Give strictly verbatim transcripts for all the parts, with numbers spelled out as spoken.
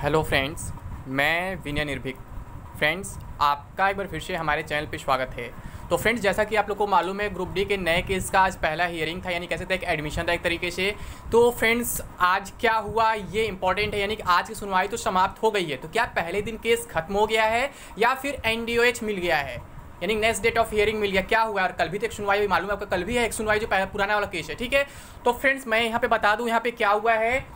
Hello friends, मैं विनय निर्भिक। Friends, आपका एक बार फिर से हमारे चैनल पर स्वागत है। तो फ्रेंड्स, जैसा कि आप लोग को मालूम है, ग्रुप डी के नए केस का आज पहला हियरिंग था, यानी कैसे था एक एडमिशन था एक तरीके से। तो फ्रेंड्स, आज क्या हुआ ये इंपॉर्टेंट है, यानी कि आज की सुनवाई तो समाप्त हो गई है। तो क्या पहले दिन केस खत्म हो गया है या फिर एन डी ओ एच मिल गया है, यानी नेक्स्ट डेट ऑफ हियरिंग मिल गया, क्या हुआ? और कल भी तो एक सुनवाई हुई, मालूम है आपका, कल भी है एक सुनवाई जो पुराना वाला केस है, ठीक है। तो फ्रेंड्स, मैं यहाँ पर बता दूँ यहाँ पर क्या हुआ है।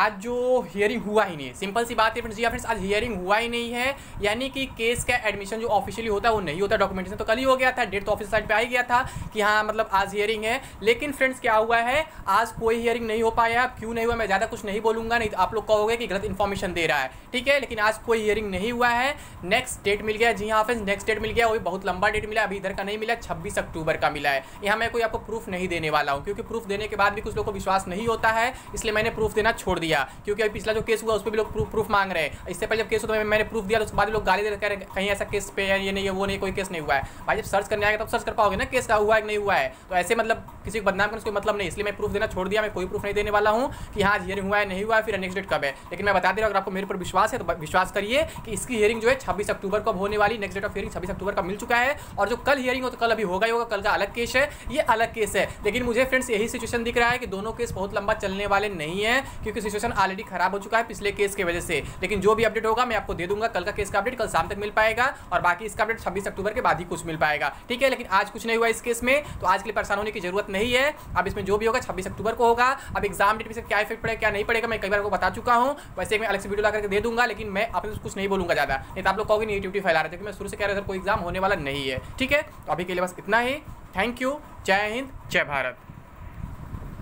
आज जो हियरिंग हुआ ही नहीं है, सिंपल सी बात है फ्रेंड्स। या फ्रेंड्स, आज हियरिंग हुआ ही नहीं है, यानी कि केस का एडमिशन जो ऑफिशियली होता है वो नहीं होता। डॉक्यूमेंटेशन तो कल ही हो गया था, डेट तो ऑफिस साइड पे आ ही गया था कि हाँ मतलब आज हियरिंग है। लेकिन फ्रेंड्स, क्या हुआ है, आज कोई हियरिंग नहीं हो पाया। क्यों नहीं हुआ मैं ज़्यादा कुछ नहीं बोलूँगा, नहीं तो आप लोग कहोगे कि गलत इन्फॉर्मेशन दे रहा है, ठीक है। लेकिन आज कोई हियरिंग नहीं हुआ है, नेक्स्ट डेट मिल गया। जी हाँ फ्रेंड्स, नेक्स्ट डेट मिल गया, वो भी बहुत लंबा डेट मिला। अभी इधर का नहीं मिला, छब्बीस अक्टूबर का मिला है। यहाँ मैं कोई आपको प्रूफ नहीं देने वाला हूँ, क्योंकि प्रूफ देने के बाद भी कुछ लोग को विश्वास नहीं होता है, इसलिए मैंने प्रूफ देना छोड़ दिया। क्योंकि अभी पिछला जो केस हुआ उस पर भी लोग प्रूफ प्रूफ मांग रहे हैं। इससे पहले जब केस हुआ तो मैंने प्रूफ दिया, तो उसके बाद लोग गाली दे रहे हैं, कहीं ऐसा केस पे ये नहीं है वो नहीं, कोई केस नहीं हुआ है। भाई, जब सर्च करने आएगा तब सर्च कर पाओगे ना केस का हुआ है कि नहीं हुआ है। तो ऐसे मतलब किसी को बदनाम करने उसको मतलब नहीं, इसलिए मैं प्रूफ देना छोड़ दिया। मैं कोई प्रूफ नहीं देने वाला हूँ कि हाँ हियरिंग हुआ है नहीं हुआ है, फिर नेक्स्ट डेट कब है। लेकिन मैं बता दे रहा हूँ, अगर आपको मेरे पर विश्वास है तो विश्वास करिए कि इसकी हियरिंग जो है छब्बीस अक्टूबर को होने वाली। नेक्स्ट डेट ऑफ हियरिंग छब्बीस अक्टूबर का मिल चुका है, और जो कल हियरिंग हो तो कल अभी होगा ही होगा। कल का अलग केस है, ये अलग केस है। लेकिन मुझे फ्रेंड्स यही सिचुएशन दिख रहा है कि दोनों केस बहुत लंबा चलने वाले नहीं है, क्योंकि सिचुएशन ऑलरेडी खराब हो चुका है पिछले केस के वजह से। लेकिन जो भी अपडेट होगा मैं आपको दे दूंगा। कल का केस का अपडेट कल शाम तक मिल पाएगा, और बाकी इसका अपडेट छब्बीस अक्टूबर के बाद ही कुछ मिल पाएगा, ठीक है। लेकिन आज कुछ नहीं हुआ इस केस में, तो आज के लिए परेशान होने की जरूरत नहीं है। अब इसमें जो भी होगा छब्बीस अक्टूबर को होगा। अब एग्जाम डेट में क्या इफेक्ट पड़ेगा क्या नहीं पड़ेगा मैं कई बार को बता चुका हूँ। वैसे मैं अलग से वीडियो लगाकर दे दूंगा, लेकिन मैं आपसे कुछ नहीं बोलूँगा ज़्यादा, नहीं तो आप लोग कहोगे नेगेटिविटी फैला रहे थे, क्योंकि मैं शुरू से कह रहा था कोई एग्जाम होने वाला नहीं है, ठीक है। तो अभी के लिए बस इतना ही। थैंक यू, जय हिंद, जय भारत।